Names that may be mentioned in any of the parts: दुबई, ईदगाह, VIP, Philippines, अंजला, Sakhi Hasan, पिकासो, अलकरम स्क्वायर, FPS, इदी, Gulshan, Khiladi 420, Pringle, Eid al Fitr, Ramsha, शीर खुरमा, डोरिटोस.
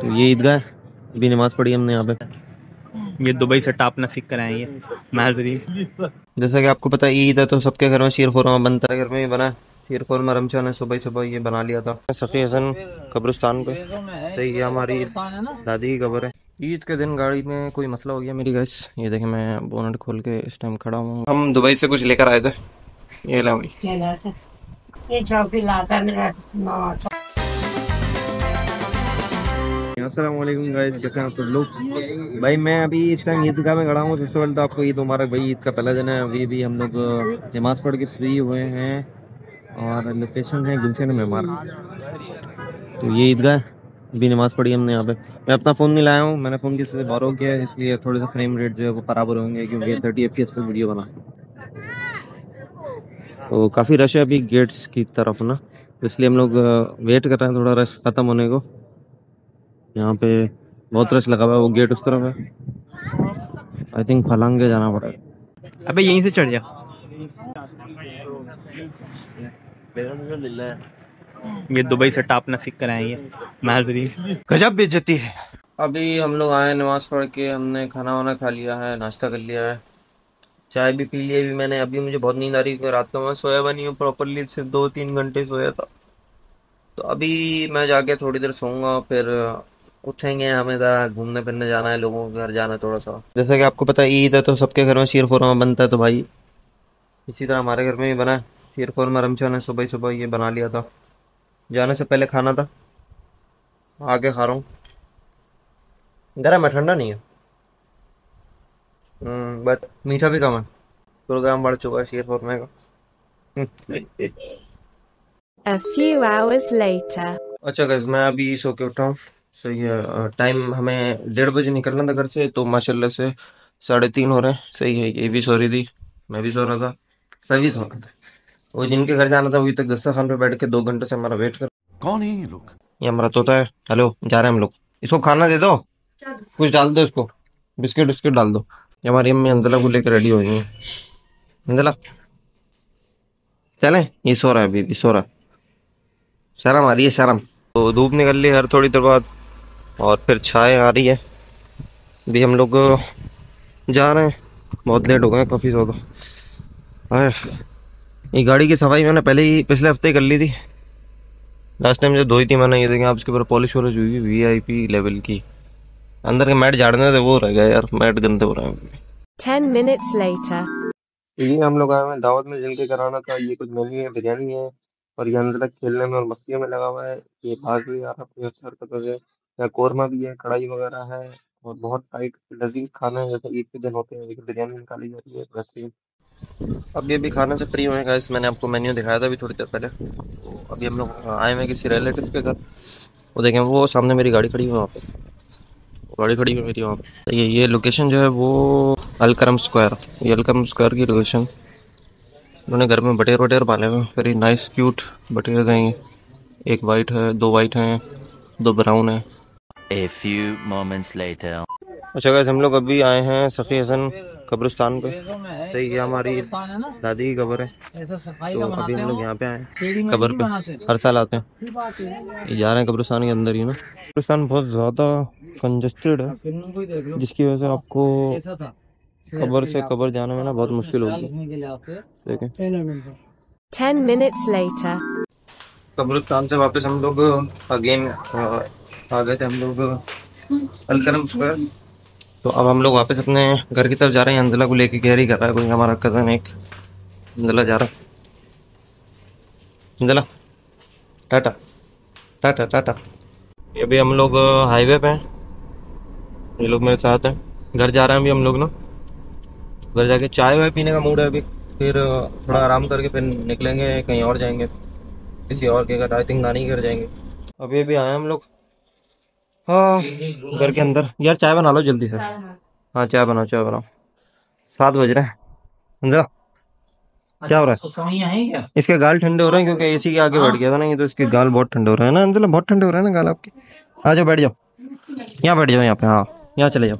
तो ये ईदगाह अभी नमाज़ पढ़ी हमने यहाँ पे। ये दुबई से टाप ना सीख कर आए ये नाजरीन। जैसा कि आपको पता है ईद है तो सबके घर में शीर खुरमा बनता है। घर में ही बना शीर खुरमा, रमशा ने सुबह सुबह ये बना लिया था सखी हसन कब्रिस्तान पे। तो ये हमारी दादी की कब्र है। ईद के दिन गाड़ी में कोई मसला हो गया मेरी गैस, ये देखें मैं बोनट खोल के इस टाइम खड़ा हूँ। हम दुबई से कुछ लेकर आए थे, ये ला भाई। अस्सलामुअलैकुम गाइस, कैसे हैं आप सब लोग। भाई मैं अभी इस टाइम ईदगाह में खड़ा हूँ। सबसे पहले तो आपको ईद मुबारक भाई, ईद का पहला दिन है। अभी भी हम लोग नमाज पढ़ के फ्री हुए हैं और लोकेशन है गुलशन में हमारा। तो ये ईदगाह अभी नमाज पढ़ी हमने यहाँ पे। मैं अपना फ़ोन नहीं लाया हूँ, मैंने फ़ोन किसी से बोरो किया, इसलिए थोड़े से फ्रेम रेट जो है वो बराबर होंगे क्योंकि 30 FPS पर वीडियो बनाए। तो काफ़ी रश है अभी गेट्स की तरफ ना, इसलिए हम लोग वेट कर रहे हैं थोड़ा रश ख़त्म होने को। यहाँ पे बहुत रश लगा हुआ है, वो गेट उस तरफ है। आई थिंक फलांग के जाना पड़ेगा। अबे यहीं से चढ़ जा। ये दुबई से टाप ना सीख कर आए ये नाजरीन, गजब बेइज्जती है। अभी हम लोग आए नमाज पढ़ के, हमने खाना वाना खा लिया है, नाश्ता कर लिया है, चाय भी पी ली है अभी मैंने। अभी मुझे बहुत नींद आ रही है, रात को मैं सोया हुआ नहीं हूँ प्रॉपरली, सिर्फ 2-3 घंटे सोया था। तो अभी मैं जाके थोड़ी देर सोऊंगा, फिर उठेंगे। हमें ज़रा घूमने फिरने जाना है, लोगों के घर जाना है थोड़ा सा। जैसा कि आपको पता है ईद है तो सबके घर में शीर खुरमा बनता है। तो भाई इसी तरह हमारे घर में भी बना है शीर खुरमा, रमशा ने सुबह सुबह ये बना लिया था। जाने से पहले खाना था, आके खा रहा हूँ। गर्म है, ठंडा नहीं है, बट मीठा भी कम है। प्रोग्राम बढ़ चुका है शीर खुरमे का। अच्छा गैस, मैं अभी सो के उठा हूँ। सो ये टाइम हमें 1:30 बजे निकलना था घर से, तो माशाल्लाह से 3:30 हो रहे हैं। सही है, ये भी सो रही थी, मैं भी सो रहा था, सभी सो रहा था। वो जिनके घर जाना था वही तक दस्तरखान पे बैठ के 2 घंटे से हमारा वेट कर। कौन है ये लोग? ये हमारा तोता है। हेलो, जा रहे हैं हम लोग। इसको खाना दे दो, कुछ डाल दो, इसको बिस्किट विस्किट डाल दो। ये हमारी अम्मी अंजला को लेकर रेडी हो गई है। अंजला चले, ये सो रहा है, अभी सो रहा है। शर्म आ रही है, शर्म। तो धूप निकल रही है हर थोड़ी देर बाद और फिर छाए आ रही है। अभी हम लोग जा रहे हैं, बहुत लेट हो गए काफ़ी ज़्यादा। अरे ये गाड़ी की सफाई मैंने पहले ही पिछले हफ्ते ही कर ली थी, लास्ट टाइम जो धोई थी मैंने। ये देखें आप, इसके ऊपर पॉलिश वॉलिश हुई, VIP लेवल की। अंदर के मैट झाड़ने थे, वो रह गया यार, मैट गंदे हो रहे हैं। 10 minutes later ये हम लोग आए हुए हैं दावत में, जिनके कराना था। ये कुछ मेरी है, बिरयानी है और ये अंदर खेलने में और मस्तियों में लगा हुआ है। ये भाग भी यार अपनी हरकत है। या कोरमा भी है, कढ़ाई वगैरह है और बहुत टाइट लजीज खाना है जैसे ईद के दिन होते हैं। लेकिन बिरयानी निकाली जा रही है वैसे। अभी खाने से फ्री हुए हैं गाइस, मैंने आपको मेन्यू दिखाया था अभी थोड़ी देर पहले। तो अभी हम लोग आए हुए किसी रिलेटिव के घर, वो देखें वो सामने मेरी गाड़ी खड़ी हुई है, वहाँ पर गाड़ी खड़ी हुई है मेरी वहाँ पर। ये लोकेशन जो है वो अलकरम स्क्वायर, ये अलकरम स्क्वायर की लोकेशन। उन्होंने घर में बटेर वटेर पाले हुए, वेरी नाइस क्यूट बटेर हैं। एक वाइट है, 2 वाइट हैं 2 ब्राउन है। A few moments later. अच्छा गाइस, हम लोग अभी आए हैं सखी हसन कब्रिस्तान पे। तो ये हमारी दादी की कब्र है। तो अभी हम लोग यहाँ पे आए हैं कब्र पे, हर साल आते हैं। जा रहे हैं कब्रिस्तान के अंदर ही ना। कब्रिस्तान बहुत ज़्यादा कंजस्टेड है, जिसकी वजह से आपको कब्र से कब्र जाने में ना बहुत मुश्किल होगी। देखें 10 minutes later कब्रिस्तान से वापस हम लोग अगेन आ गए थे हम लोग अलकरम स्क्वायर। तो अब हम लोग वापस अपने घर की तरफ जा रहे हैं। अंजला को लेके गैरी कर रहा है कोई हमारा कज़न एक। अंजला जा रहा है, अंजला टाटा टाटा टाटा। अभी हम लोग हाईवे पे हैं, ये लोग मेरे साथ हैं। घर जा रहे हैं अभी हम लोग ना, घर जाके चाय वाय पीने का मूड है अभी। फिर थोड़ा आराम करके फिर निकलेंगे, कहीं और जाएंगे, किसी और के घर, आई थिंक नानी के घर जाएंगे। अभी आए हम लोग हाँ घर के अंदर। यार चाय बना लो जल्दी से। हाँ चाय बनाओ, चाय बनाओ। 7 बज रहे हैं। अंदर क्या हो रहा है? इसके गाल ठंडे हो रहे हैं क्योंकि एसी के आगे बैठ गया था ना, ये तो इसके गाल बहुत ठंडे हो रहे हैं ना। अंदर बहुत ठंडे हो रहे हैं ना गाल आपके। आ जाओ, बैठ जाओ, यहाँ बैठ जाओ, यहाँ पे, हाँ यहाँ चले जाओ।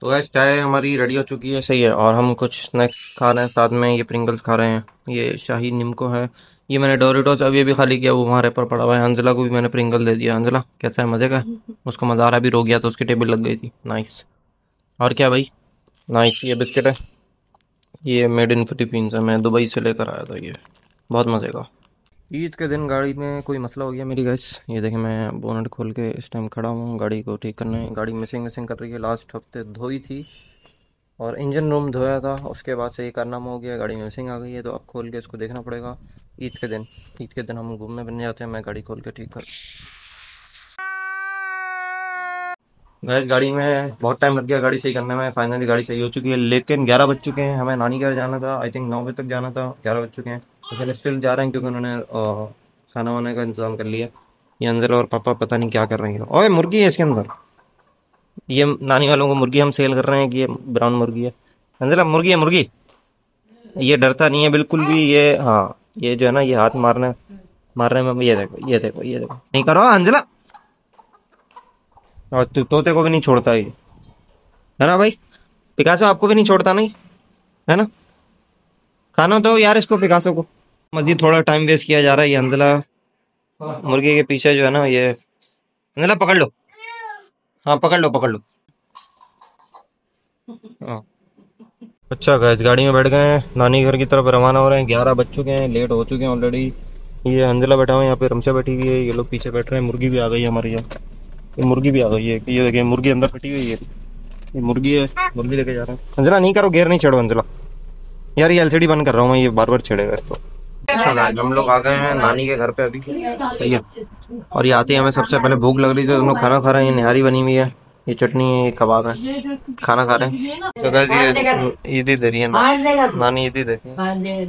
तो गाइस चाय हमारी रेडी हो चुकी है, सही है। और हम कुछ स्नैक्स खा रहे हैं साथ में, ये प्रिंगल्स खा रहे हैं, ये शाही नीमको है, ये मैंने डोरिटोस अभी अभी खाली किया, वो वहाँ रेपर पड़ा हुआ है। अंजला को भी मैंने प्रिंगल दे दिया। अंजला कैसा है, मजे का? उसको मज़ा आ रहा, भी रो गया तो उसकी टेबल लग गई थी। नाइस। और क्या भाई? नाइस। ये बिस्किट है, ये मेड इन फिलीपींस है, मैं दुबई से लेकर आया था, ये बहुत मज़े का। ईद के दिन गाड़ी में कोई मसला हो गया मेरी गैस। ये देखें मैं बोनट खोल के इस टाइम खड़ा हूँ गाड़ी को ठीक करने। गाड़ी मिसिंग कर रही है, लास्ट हफ्ते धोई थी और इंजन रूम धोया था, उसके बाद से ये कारनामा हो गया, गाड़ी में मिसिंग आ गई है, तो अब खोल के इसको देखना पड़ेगा। ईद के दिन हम घूमने फिरने जाते हैं, मैं गाड़ी खोल के ठीक कर। गैस गाड़ी में बहुत टाइम लग गया गाड़ी सही करने में, फाइनली गाड़ी सही हो चुकी है, लेकिन 11 बज चुके हैं, हमें नानी के घर जाना था, आई थिंक 9 बजे तक जाना था, 11 बज चुके हैं, तो स्टिल जा रहे हैं क्योंकि उन्होंने खाना वाने का इंतजाम कर लिया। ये अंदर और पापा पता नहीं क्या कर रहे हैं। और मुर्गी है इसके अंदर, ये नानी वालों को मुर्गी हम सेल कर रहे हैं कि ये ब्राउन मुर्गी है। अंदर मुर्गी है, मुर्गी ये डरता नहीं है बिल्कुल भी, ये हाँ ये जो है ना ये हाथ मारने में, ये देखो ये देखो ये देखो, नहीं करो अंजला। और तोते को भी नहीं छोड़ता ये, है ना भाई? पिकासो आपको भी नहीं छोड़ता, नहीं है ना? खाना दो यार इसको, पिकासो को। मजीद थोड़ा टाइम वेस्ट किया जा रहा है। ये अंजला मुर्गी के पीछे जो है ना, ये अंजला पकड़ लो, हाँ पकड़ लो। अच्छा गैस गाड़ी में बैठ गए हैं, नानी घर की तरफ रवाना हो रहे हैं। 11 बज चुके हैं, लेट हो चुके हैं ऑलरेडी। ये अंजला बैठा हुआ है, यहाँ पे रमशा बैठी हुई है, ये लोग पीछे बैठ रहे हैं। मुर्गी भी आ गई है हमारी यहाँ, मुर्गी भी आ गई है, ये देखिए मुर्गी अंदर फटी हुई है, ये मुर्गी है, मुर्गी लेके जा रहा है। अंजला नहीं करो, गेयर नहीं छेड़ो अंजला, यार ये एलसीडी बंद कर रहा हूँ मैं, ये बार बार छेड़ेगा इसको। हम लोग आ गए हैं नानी के घर पे अभी, ठीक है। और ये आते ही हमें सबसे पहले भूख लग रही थी, हम लोग खाना खा रहे हैं। ये निहारी बनी हुई है, ये चटनी है, ये कबाब है, खाना खा रहे हैं। तो ईद ही दे रही है नानी, ईद ही दे रही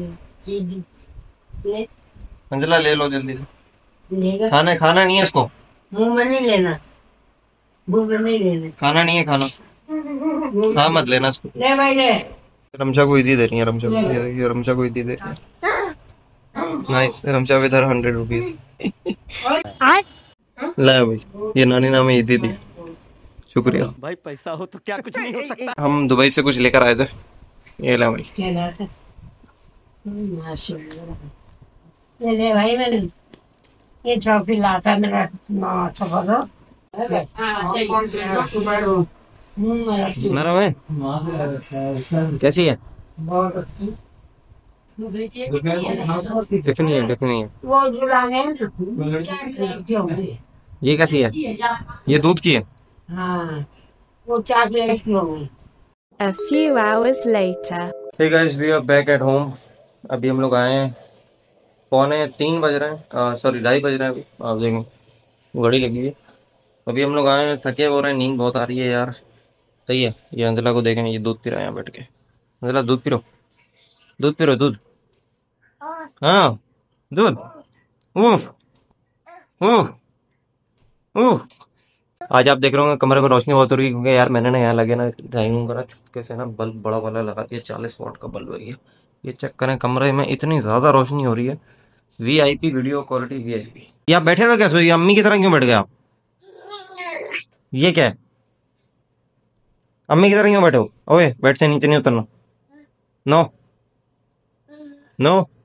है। अंजला ले लो जल्दी से, खाना खाना नहीं है इसको, मुँह में नहीं लेना, खाना नहीं है, खाना खा मत लेना इसको। ले भाई ले। रमशा को इदी दे रही है, रमशा को इदी दे रही है। Nice. Ramsha with her 100 rupees. ले भाई, ये नानी नाम में इदी दी, शुक्रिया भाई, पैसा हो तो क्या कुछ नहीं हो सकता। हम दुबई से कुछ लेकर आए थे, ये ले भाई, ले भाई मैंने ये ट्रॉफी लाता मेरा ना सब कैसी है? ये कैसी है? ये दूध की है। Hey guys, we are back at home. अभी हम लोग आए हैं, 2:45 बज रहे हैं, सॉरी 2:30 बज रहे हैं अभी, आप देखें घड़ी लगी है। अभी हम लोग आए हैं, थके हो रहे हैं, नींद बहुत आ रही है यार, सही है। ये अंजला को देखें, ये दूध पी रहा है यहाँ बैठ के। अंजला दूध पी लो, दूध पी लो, दूध, हाँ दूध। ओह ओह ओह, आज आप देख रहे होंगे कमरे में रोशनी बहुत हो रही है क्योंकि यार मैंने ना यहाँ लगे ना ड्राइंग रूम करा चुपके से ना, बल्ब बड़ा वाला लगा दिया, 40 वाट का बल्ब है ये, चेक करें। कमरे में इतनी ज़्यादा रोशनी हो रही है, VIP वीडियो क्वालिटी VIP। ये आप बैठे हुए कैसे, अम्मी की तरह क्यों बैठ गए आप? ये क्या है, अम्मी की तरह क्यों बैठे हो? ओए बैठते नीचे नहीं उतरना, नो नो।